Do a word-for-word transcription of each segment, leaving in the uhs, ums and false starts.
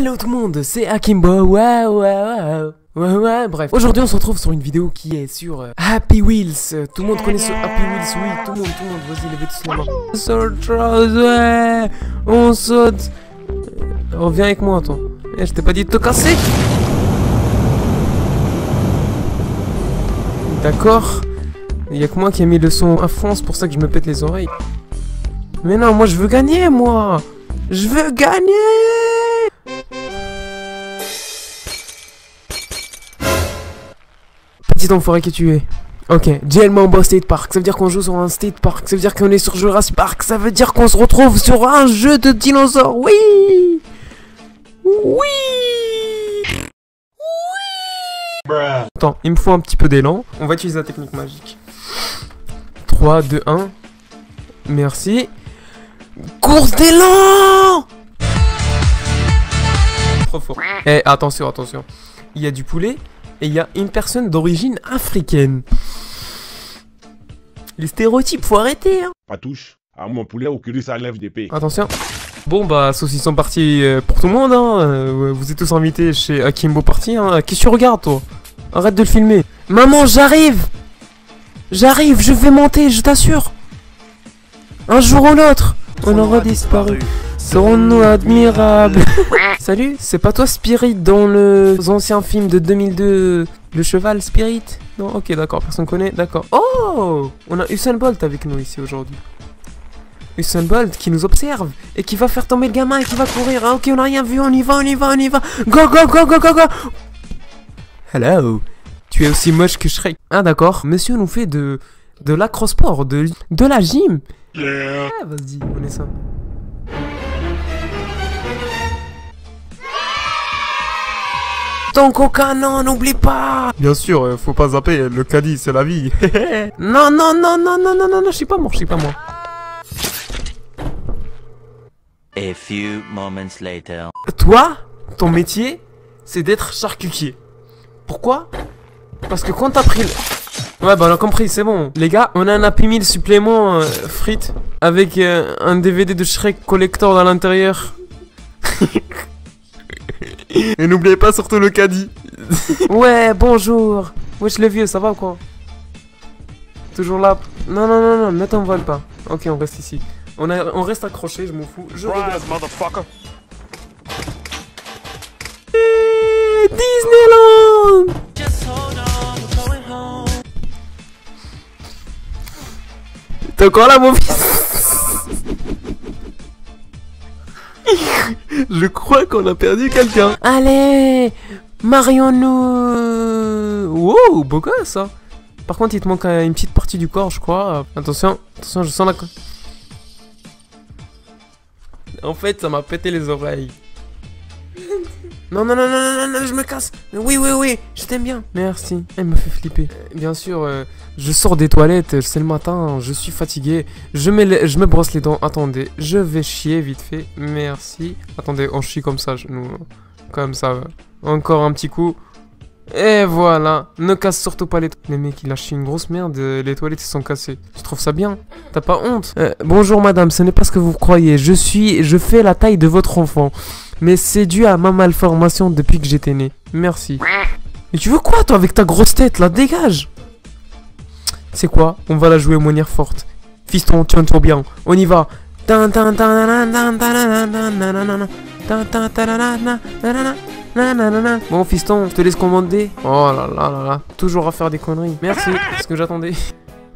Hello tout le monde, c'est Akimbo, waouh waouh waouh waouh, bref. Aujourd'hui on se retrouve sur une vidéo qui est sur euh, Happy Wheels. euh, Tout le monde connaît ce Happy Wheels, oui, tout le monde, tout le monde, vas-y, levez tous la main. On saute, ouais, on saute. Reviens avec moi, toi. Eh, je t'ai pas dit de te casser. D'accord. Il y a que moi qui ai mis le son à fond, c'est pour ça que je me pète les oreilles. Mais non, moi je veux gagner, moi. Je veux gagner. Petit enfoiré que tu es. Ok, J L M State Park, ça veut dire qu'on joue sur un State Park, ça veut dire qu'on est sur Jurassic Park, ça veut dire qu'on se retrouve sur un jeu de dinosaures, oui. Oui. Oui. Attends, il me faut un petit peu d'élan, on va utiliser la technique magique. trois, deux, un, merci. Course d'élan. Trop fort. Eh, attention, attention. Il y a du poulet et il y a une personne d'origine africaine. Les stéréotypes, faut arrêter, hein. Pas touche à mon poulet au curry, ça lève d'épée. Attention. Bon bah, saucisson parti pour tout le monde, hein. Vous êtes tous invités chez Akimbo Party, hein. Qu'est-ce que tu regardes, toi? Arrête de le filmer. Maman, j'arrive. J'arrive, je vais monter, je t'assure. Un jour ou l'autre, on aura disparu. Serons-nous admirables? Salut, c'est pas toi Spirit dans le ancien film de deux mille deux, le cheval Spirit? Non, ok, d'accord, personne connaît, d'accord. Oh, on a Usain Bolt avec nous ici aujourd'hui. Usain Bolt qui nous observe et qui va faire tomber le gamin et qui va courir. Ah, ok, on a rien vu, on y va, on y va, on y va. Go, go, go, go, go, go. Hello, tu es aussi moche que Shrek. Ah d'accord, monsieur nous fait de, de l'acrosport, de, de la gym. Yeah. Ah, vas-y, on est ça. Ton coca, non, n'oublie pas. Bien sûr, euh, faut pas zapper, le caddie, c'est la vie. Non, non, non, non, non, non, non, non, je suis pas mort, je suis pas mort. A few moments later. Toi, ton métier, c'est d'être charcutier. Pourquoi? Parce que quand t'as pris le... Ouais bah on a compris, c'est bon. Les gars, on a un Happy Meal supplément euh, frites avec euh, un D V D de Shrek collector à l'intérieur. Et n'oubliez pas surtout le caddie. Ouais, bonjour. Wesh le vieux, ça va ou quoi? Toujours là. Non, non, non, non, ne t'envole pas. Ok, on reste ici. On, a, on reste accroché, je m'en fous. Je regarde. Et Disneyland. T'es encore là, mon fils? Je crois qu'on a perdu quelqu'un. Allez, marions-nous. Wow, beau gosse, ça. Par contre, il te manque une petite partie du corps, je crois. Attention, attention, je sens la... En fait, ça m'a pété les oreilles. Non, non, non, non, non, non, je me casse. Oui, oui, oui, je t'aime bien. Merci, elle me fait flipper. Bien sûr, euh, je sors des toilettes, c'est le matin, je suis fatigué. Je me, je me brosse les dents, attendez, je vais chier vite fait. Merci. Attendez, on chie comme ça, je, nous, comme ça. Ouais. Encore un petit coup. Et voilà, ne casse surtout pas les toilettes. Les mecs, ils lâchent une grosse merde, les toilettes, ils sont cassées. Tu trouves ça bien? T'as pas honte? euh, Bonjour madame, ce n'est pas ce que vous croyez. Je suis, je fais la taille de votre enfant. Mais c'est dû à ma malformation depuis que j'étais né. Merci. Mais tu veux quoi, toi, avec ta grosse tête, là? Dégage. C'est quoi? On va la jouer de manière forte. Fiston, tiens toi bien. On y va. Bon, fiston, je te laisse commander. Oh là là là là. Toujours à faire des conneries. Merci, c'est ce que j'attendais.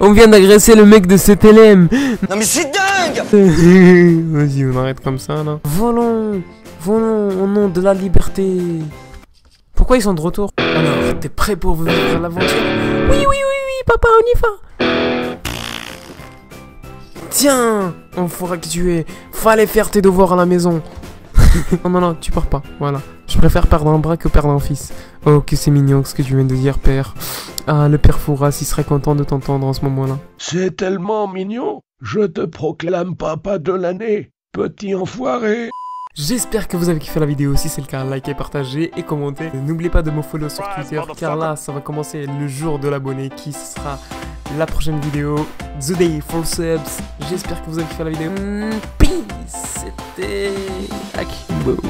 On vient d'agresser le mec de C T L M. Non mais c'est dingue. Vas-y, on arrête comme ça là. Volons, volons au nom de la liberté. Pourquoi ils sont de retour? Alors, t'es prêt pour vivre l'aventure? Oui, oui, oui, oui, papa, on y va. Tiens, on fera que tu es. Fallait faire tes devoirs à la maison. Non, non, non, tu pars pas, voilà. Je préfère perdre un bras que perdre un fils. Oh, que c'est mignon ce que tu viens de dire, père. Ah, le père Fouras, il serait content de t'entendre en ce moment-là. C'est tellement mignon. Je te proclame papa de l'année, petit enfoiré. J'espère que vous avez kiffé la vidéo. Si c'est le cas, likez, partagez et commentez. N'oubliez pas de me follow sur Twitter, car là, ça va commencer le jour de l'abonné qui sera la prochaine vidéo. The Day for Subs. J'espère que vous avez kiffé la vidéo. Peace. C'était Akimbo.